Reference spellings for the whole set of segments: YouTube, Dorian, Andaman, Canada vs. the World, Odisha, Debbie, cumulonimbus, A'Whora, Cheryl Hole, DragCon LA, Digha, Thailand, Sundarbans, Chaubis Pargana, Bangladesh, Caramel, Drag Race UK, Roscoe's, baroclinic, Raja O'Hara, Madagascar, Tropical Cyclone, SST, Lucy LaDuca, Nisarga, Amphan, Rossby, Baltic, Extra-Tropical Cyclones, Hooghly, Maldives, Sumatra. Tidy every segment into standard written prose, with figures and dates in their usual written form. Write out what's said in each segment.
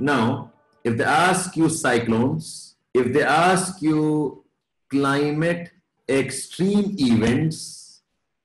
Now, if they ask you cyclones, if they ask you climate extreme events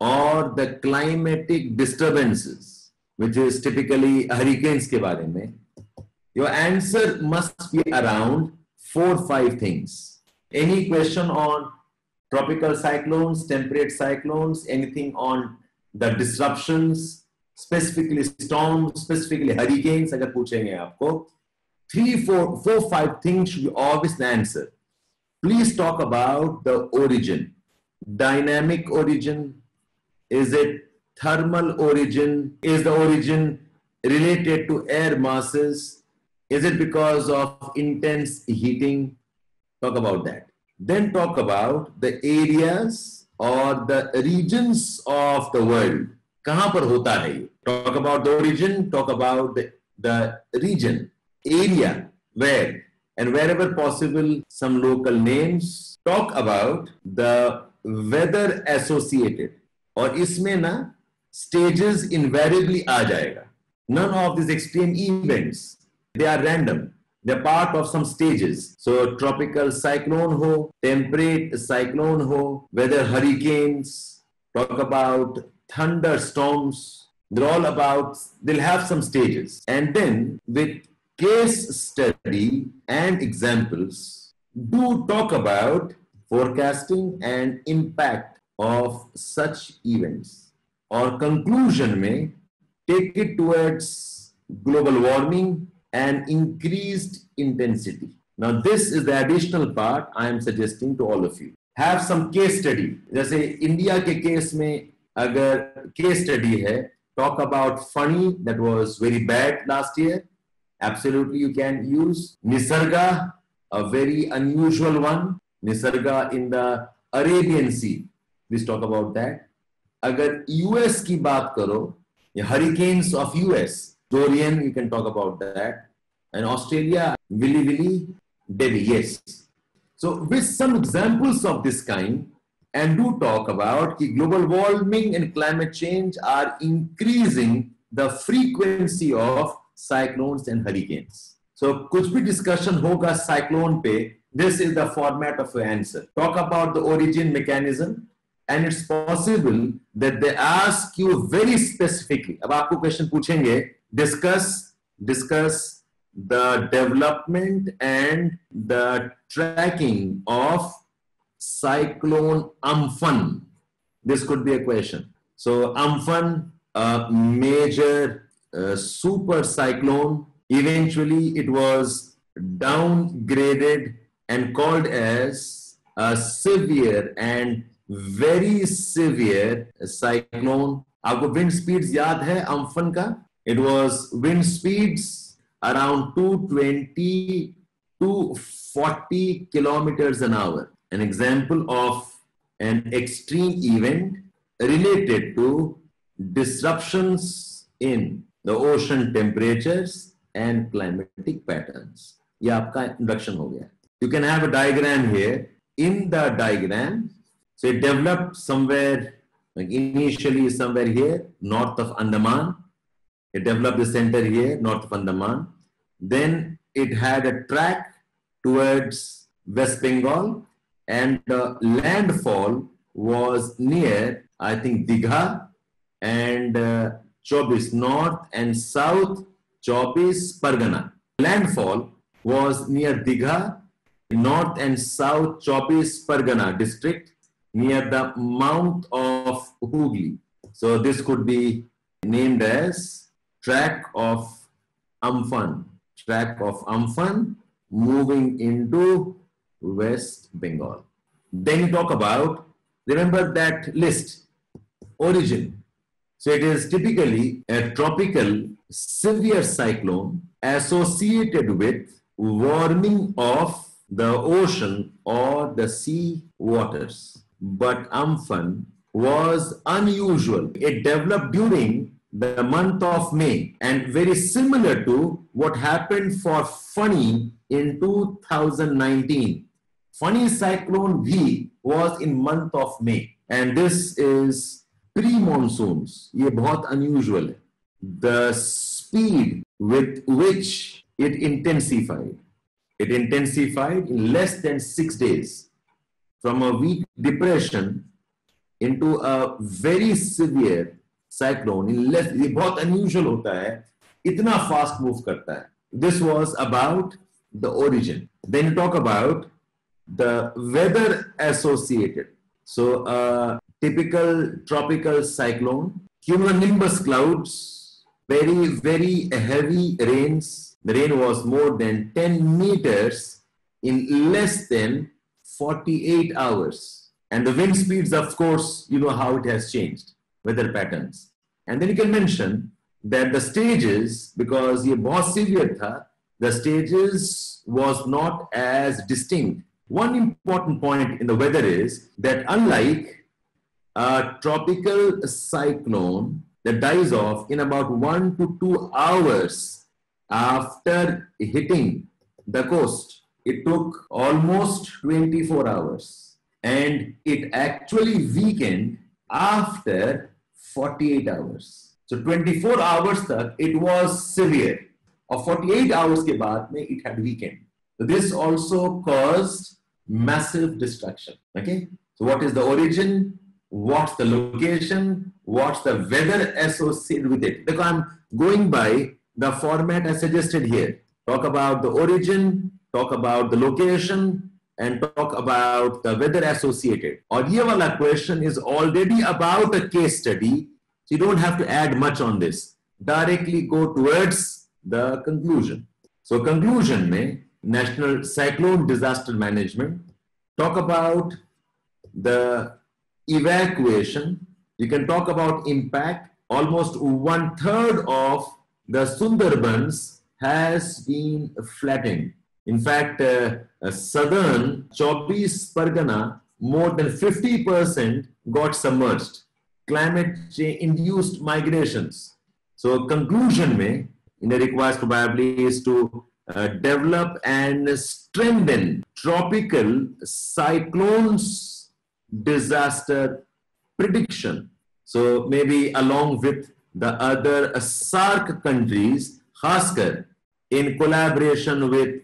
or the climatic disturbances, which is typically hurricanes ke baare mein, your answer must be around 4 or 5 things. Any question on tropical cyclones, temperate cyclones, anything on the disruptions, specifically storms, specifically hurricanes, agar puchenge aapko, 3, 4, 5 things should be always the answer. Please talk about the origin. Dynamic origin, is it thermal origin, is the origin related to air masses, is it because of intense heating? Talk about that. Then talk about the areas or the regions of the world, kahan par hota hai ye. Talk about the origin, talk about the region, area, where, and wherever possible, some local names. Talk about the weather associated. और इसमें ना stages invariably आ जाएगा. None of these extreme events, they are random. They are part of some stages. So tropical cyclone हो, temperate cyclone हो, weather hurricanes. Talk about thunderstorms. They're all about, they'll have some stages. And then with case study and examples, do talk about forecasting and impact of such events. Or conclusion may take it towards global warming and increased intensity. Now this is the additional part I am suggesting to all of you. Have some case study. जैसे India के case में अगर case study है, talk about Fani, that was very bad last year. Absolutely, you can use Nisarga, a very unusual one. Nisarga in the Arabian Sea. Please talk about that. अगर US की बात करो, hurricanes of US, Dorian, you can talk about that. And Australia, Willy, Debbie, yes. So with some examples of this kind. And do talk about that global warming and climate change are increasing the frequency of cyclones and hurricanes. So, कुछ भी discussion होगा cyclone पे, this is the format of your answer. Talk about the origin mechanism, and it's possible that they ask you very specifically. अब आपको question पूछेंगे, discuss the development and the tracking of cyclone Amphan. This could be a question. So Amphan, a major super cyclone, eventually it was downgraded and called as a severe and very severe cyclone. Aapko wind speeds yaad hai Amphan ka? It was wind speeds around 220 to 40 kilometers an hour. An example of an extreme event related to disruptions in the ocean temperatures and climatic patterns. ये आपका introduction हो गया. You can have a diagram here. In the diagram, so it developed somewhere, like initially somewhere here, north of Andaman. It developed the center here, north of Andaman. Then it had a track towards West Bengal. And the landfall was near, I think, Digha and Chaubis, north and south Chaubis Pargana. Landfall was near Digha, north and south Chaubis Pargana district, near the mouth of Hooghly. So this could be named as track of Amphan. Track of Amphan moving into West Bengal. Then you talk about, remember that list, origin. So it is typically a tropical severe cyclone associated with warming of the ocean or the sea waters. But Amphan was unusual. It developed during the month of May and very similar to what happened for Fani in 2019. Fani cyclone V was in month of May, and this is pre-monsoons. Ye bahut unusual hai. The speed with which it intensified. It intensified in less than 6 days from a weak depression into a very severe cyclone. In less, ये बहुत unusual होता है, इतना fast move करता है. This was about the origin. Then you talk about the weather associated. So a typical tropical cyclone, cumulonimbus clouds, very heavy rains. The rain was more than 10 meters in less than 48 hours. And the wind speeds, of course, you know how it has changed, weather patterns. And then you can mention that the stages, because ye bahut severe tha, the stages was not as distinct. One important point in the weather is that unlike a tropical cyclone that dies off in about 1 to 2 hours after hitting the coast, it took almost 24 hours and it actually weakened after 48 hours. So 24 hours tak it was severe. Or 48 hours ke baad mein it had weakened. So this also caused massive destruction. Okay, so what is the origin? What's the location? What's the weather associated with it? Because I'm going by the format I suggested here. Talk about the origin, talk about the location, and talk about the weather associated. Aur ye wala question is already about a case study, so you don't have to add much on this. Directly go towards the conclusion. So conclusion mein National Cyclone Disaster Management, talk about the evacuation. You can talk about impact. Almost 1/3 of the Sundarbans has been flattened. In fact, southern 24 Pargana, more than 50% got submerged. Climate change-induced migrations. So conclusion mein, in the request probably is to develop and strengthen tropical cyclones disaster prediction. So maybe along with the other SARC countries, khaskar in collaboration with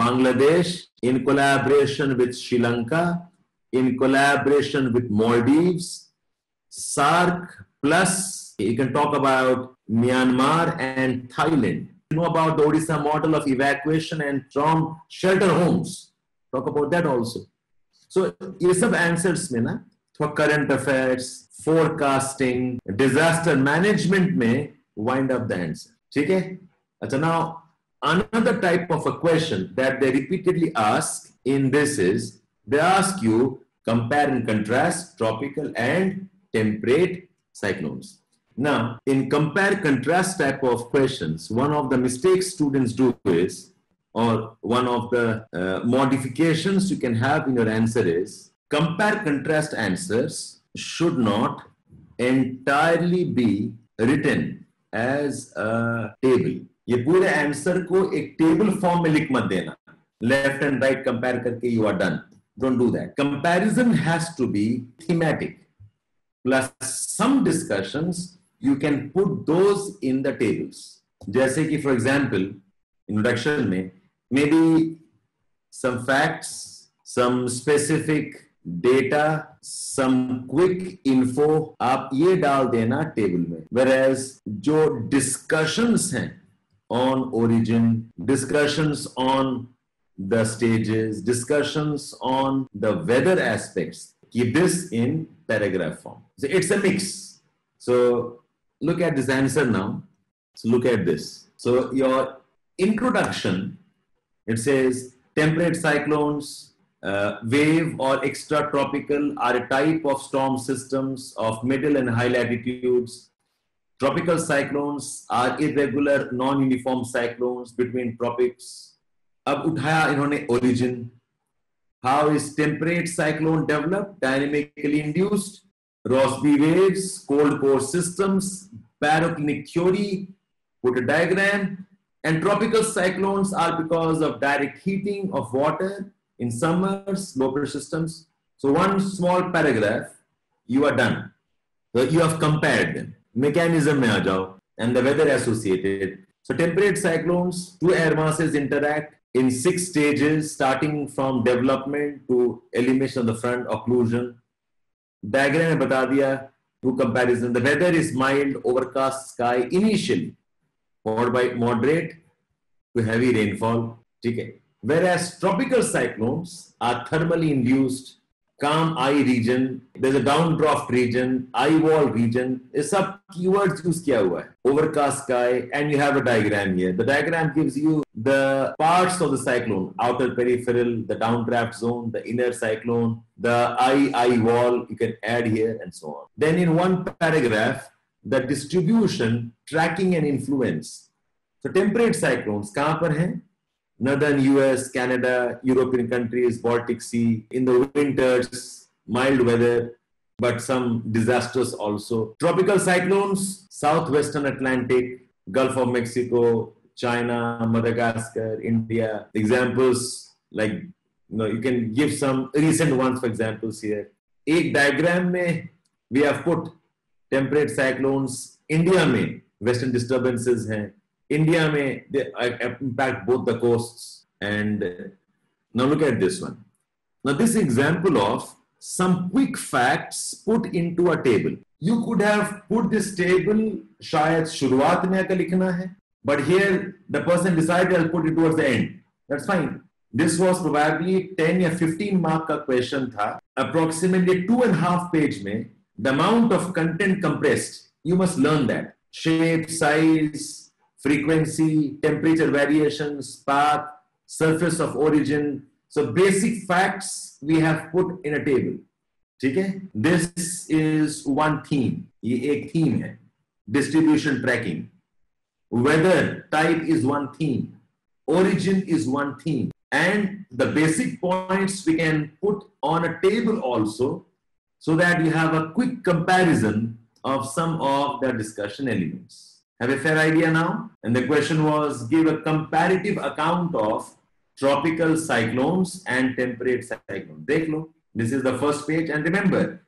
Bangladesh, in collaboration with Sri Lanka, in collaboration with Maldives, SARC plus, you can talk about Myanmar and Thailand. Know about the Odisha model of evacuation and from shelter homes. Talk about that also. So, these sub answers mein na, for current affairs, forecasting, disaster management mein wind up the answer. Okay? Achha, now, another type of a question that they repeatedly ask in this is, they ask you compare and contrast tropical and temperate cyclones. Now, in compare-contrast type of questions, one of the mistakes students do is, or one of the modifications you can have in your answer is, compare-contrast answers should not entirely be written as a table. ये पूरे answer को एक table form में लिख मत देना. Left and right compare करके you are done. Don't do that. Comparison has to be thematic. Plus some discussions. You can put those in the tables. Jaise ki, for example, introduction mein, maybe some facts, some specific data, some quick info, aap ye dal dena table mein. Whereas jo discussions hain on origin, discussions on the stages, discussions on the weather aspects, keep this in paragraph form. So it's a mix. So look at this answer now. So look at this. So your introduction, it says temperate cyclones, wave or extra tropical are a type of storm systems of middle and high latitudes. Tropical cyclones are irregular non-uniform cyclones between tropics. Ab uthaya inhone origin. How is temperate cyclone developed? Dynamically induced. Rossby waves, cold core systems, baroclinic theory, put a diagram, and tropical cyclones are because of direct heating of water in summers, low pressure systems. So one small paragraph, you are done. So you have compared them. Mechanism mein aa jao, and the weather associated. So temperate cyclones, two air masses interact in 6 stages, starting from development to elimination of the front occlusion. Diagram में बता दिया through comparison. The weather is mild, overcast sky initially, followed by moderate to heavy rainfall. ठीक है. Whereas tropical cyclones are thermally induced. Calm eye region, there's a downdraft region, eye wall region. ये सब keywords use किया हुआ है. Overcast sky, and you have a diagram here. The diagram gives you the parts of the cyclone: outer peripheral, the downdraft zone, the inner cyclone, the eye wall. You can add here and so on. Then in one paragraph, the distribution, tracking and influence. So temperate cyclones कहाँ पर हैं? Northern US, Canada, European countries, Baltic Sea. In the winters, mild weather, but some disasters also. Tropical cyclones, southwestern Atlantic, Gulf of Mexico, China, Madagascar, India. Examples like, you know, you can give some recent ones for examples here. एक diagram में we have put temperate cyclones. India में western disturbances हैं. India may they impact both the coasts. And now look at this one. Now this example of some quick facts put into a table. You could have put this table शायद शुरुआत में आकर लिखना है, but here the person decided I'll put it towards the end. That's fine. This was probably 10 या 15 mark का question था. Approximately 2.5 page में the amount of content compressed. You must learn that shape, size, frequency, temperature variations, path, surface of origin. So basic facts we have put in a table. ठीक है? This is one theme. ये एक theme है. Distribution tracking. Weather type is one theme. Origin is one theme. And the basic points we can put on a table also, so that you have a quick comparison of some of the discussion elements. Have a fair idea now? And the question was, give a comparative account of tropical cyclones and temperate cyclones. Dekh lo, this is the first page, and remember,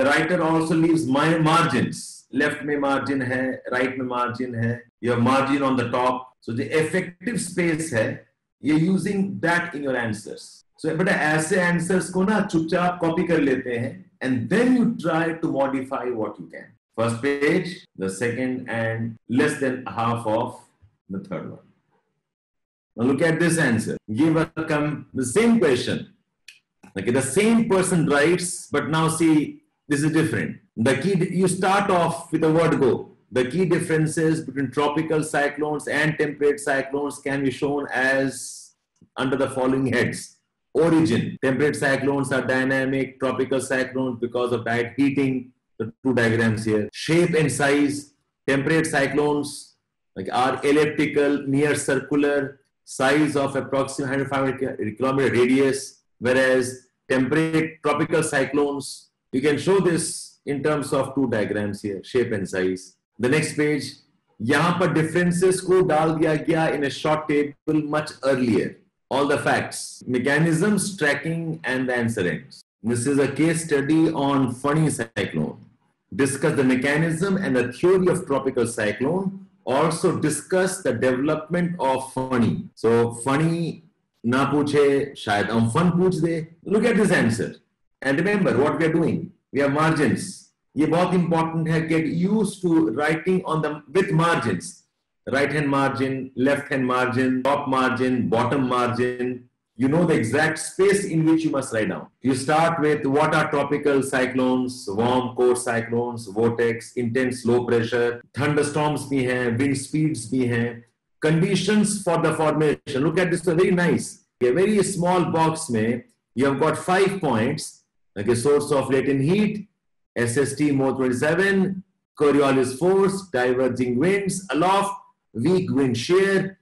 the writer also leaves margins. Left mein margin hai, right mein margin hai. You have margin on the top. So the effective space hai. You're using that in your answers. So, but aise answers ko na chupchap copy kar lete hain, and then you try to modify what you can. First page, the second, and less than half of the third one. Now look at this answer. Give a the same question. Okay, the same person writes, but now see, this is different. The key, you start off with the word "go." The key differences between tropical cyclones and temperate cyclones can be shown as under the following heads. Origin: temperate cyclones are dynamic, tropical cyclones because of direct heating. The two diagrams here. Shape and size: temperate cyclones like are elliptical, near circular, size of approximately 105 km radius, whereas temperate tropical cyclones, you can show this in terms of two diagrams here, shape and size. The next page, यहाँ पर differences को डाल दिया गया in a short table much earlier. All the facts, mechanisms, tracking, and the answerings. This is a case study on Fani cyclone. Discuss the mechanism and the theory of tropical cyclone. Also discuss the development of Fani. So Fani na puche, shayad Amphan puch de. Look at this answer, and remember what we are doing. We have margins. Ye bahut important hai. Get used to writing on them with margins. Right hand margin, left hand margin, top margin, bottom margin. You know the exact space in which you must write down. You start with what are tropical cyclones, warm core cyclones, vortex, intense low pressure, thunderstorms भी हैं, wind speeds भी हैं, conditions for the formation. Look at this, very nice. A very small box में you have got 5 points. Okay, source of latent heat, SST mode 27, Coriolis force, diverging winds, aloft, weak wind shear,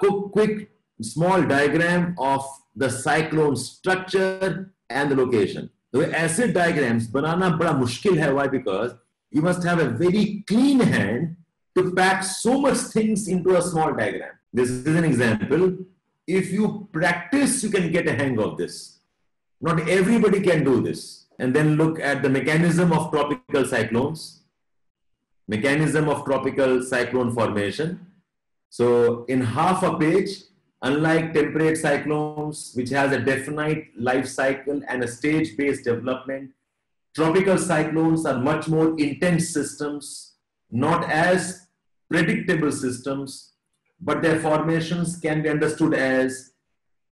quick. Small diagram of the cyclone structure and the location. So, ऐसे diagrams बनाना बड़ा मुश्किल है. Why? Because you must have a very clean hand to pack so much things into a small diagram. This is an example. If you practice, you can get a hang of this. Not everybody can do this. And then look at the mechanism of tropical cyclones, mechanism of tropical cyclone formation. So in half a page, unlike temperate cyclones, which has a definite life cycle and a stage-based development, tropical cyclones are much more intense systems, not as predictable systems, but their formations can be understood as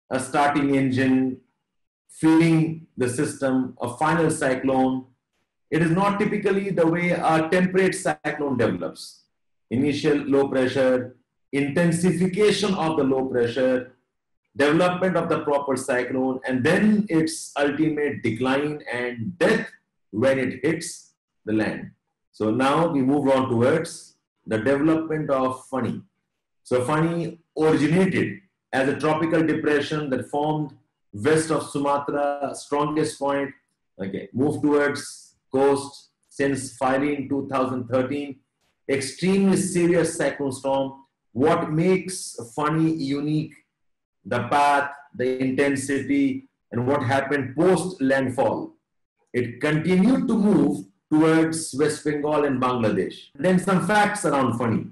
a starting engine, feeling the system, a final cyclone. It is not typically the way our temperate cyclone develops. Initial low pressure, intensification of the low pressure, development of the proper cyclone, and then its ultimate decline and death when it hits the land. So now we move on towards the development of Fani. So Fani originated as a tropical depression that formed west of Sumatra, strongest point. Okay, moved towards coast since firing 2013. Extremely serious cyclone storm. What makes Fani unique? The path, the intensity, and what happened post landfall. It continued to move towards West Bengal and Bangladesh. Then some facts around Fani.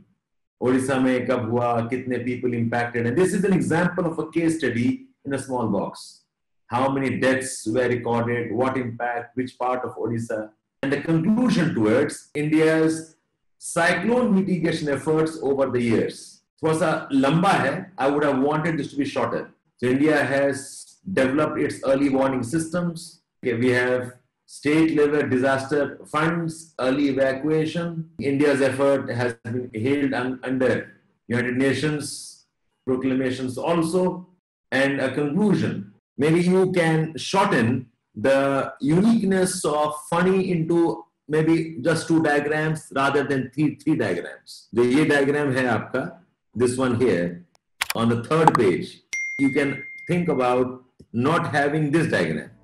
Odisha mein kab hua, kitne people impacted. And this is an example of a case study in a small box. How many deaths were recorded, what impact, which part of Odisha. And the conclusion towards India's cyclone mitigation efforts over the years. Thoda sa lamba hai, I would have wanted this to be shorter. So India has developed its early warning systems. Okay, we have state level disaster funds, early evacuation. India's effort has been hailed under United Nations proclamations also. And a conclusion. Maybe you can shorten the uniqueness of Fani into maybe just 2 diagrams rather than three diagrams. The ye diagram hai aapka, this one here on the 3rd page. You can think about not having this diagram.